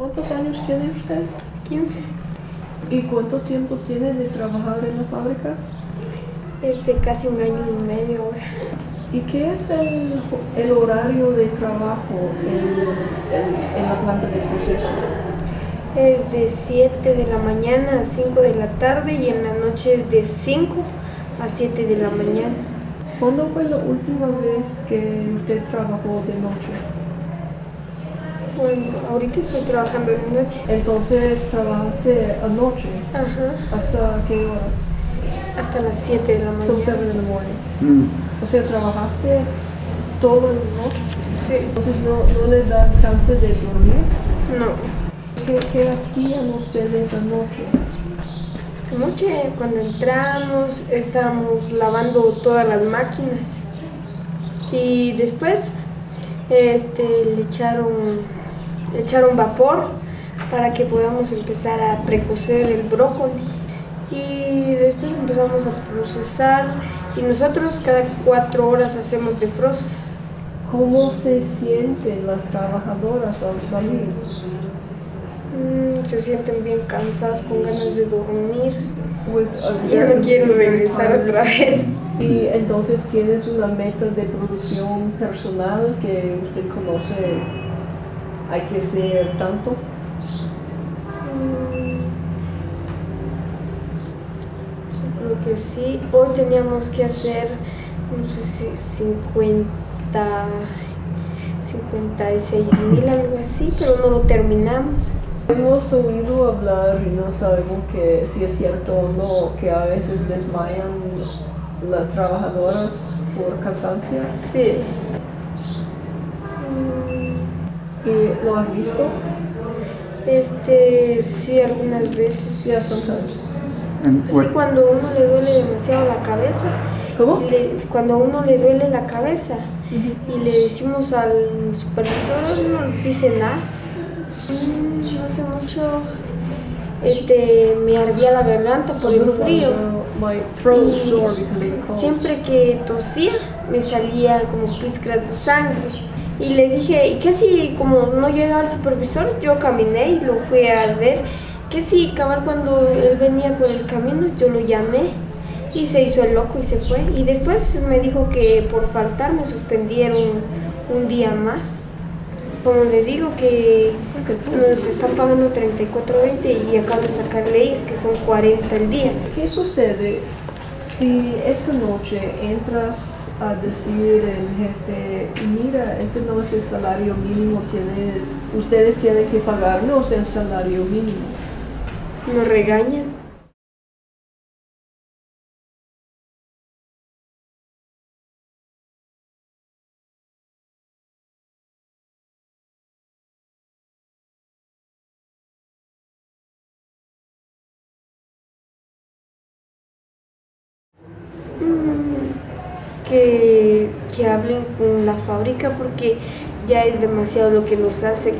¿Cuántos años tiene usted? 15. ¿Y cuánto tiempo tiene de trabajar en la fábrica? Casi un año y medio ahora. ¿Y qué es el horario de trabajo en la planta de proceso? Es de 7 de la mañana a 5 de la tarde y en la noche es de 5 a 7 de la mañana. ¿Cuándo fue la última vez que usted trabajó de noche? Bueno, ahorita estoy trabajando de noche. Entonces, ¿trabajaste anoche? Ajá. ¿Hasta qué hora? Hasta las 7 de la mañana. Hasta 7 de la mañana. O sea, ¿trabajaste todo el noche? Sí. Entonces, ¿no le dan chance de dormir? No. ¿Qué hacían ustedes anoche? Anoche, cuando entramos, estábamos lavando todas las máquinas. Y después, le echaron vapor para que podamos empezar a precocer el brócoli. Y después empezamos a procesar y nosotros cada 4 horas hacemos defrost. ¿Cómo se sienten las trabajadoras al salir? Se sienten bien cansadas, con ganas de dormir. Ya no quieren regresar otra vez. Y entonces tienes una meta de producción personal que usted conoce, hay que ser tanto. Creo que sí. Hoy teníamos que hacer, no sé si 56,000, algo así, pero no lo terminamos. Hemos oído hablar, y no sabemos que si es cierto o no, que a veces desmayan las trabajadoras por cansancio. Sí. ¿Y lo has visto? Sí, algunas veces. Ya, sometimes. Sí, cuando uno le duele demasiado la cabeza. ¿Cómo? Cuando uno le duele la cabeza y le decimos al supervisor, no dice nada. No hace mucho me ardía la garganta por el frío. Y siempre que tosía me salía como pizcas de sangre. Y le dije, ¿y qué si como no llegaba el supervisor? Yo caminé y lo fui a arder. Que sí, cabal, cuando él venía por el camino, yo lo llamé y se hizo el loco y se fue. Y después me dijo que por faltar me suspendieron un día más. Como le digo que nos están pagando $34.20 y acabo de sacar leyes que son $40 el día. ¿Qué sucede si esta noche entras a decir el jefe, mira, este no es el salario mínimo, ustedes tienen que pagarnos el salario mínimo? Nos regañan. Que hablen con la fábrica porque ya es demasiado lo que nos hacen.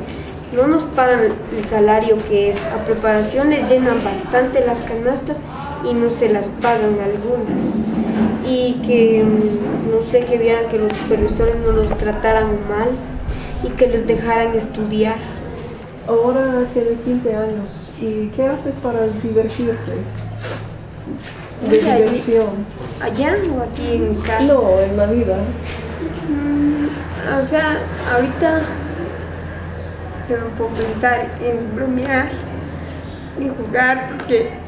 No nos pagan el salario que es a preparación, les llenan bastante las canastas y no se las pagan algunas. Y que, no sé, que vieran que los supervisores no los trataran mal y que los dejaran estudiar. Ahora tienes 15 años, ¿y qué haces para divertirte? ¿De diversión? ¿Allá o aquí en casa? No, en la vida. O sea, ahorita yo no puedo pensar en bromear ni jugar porque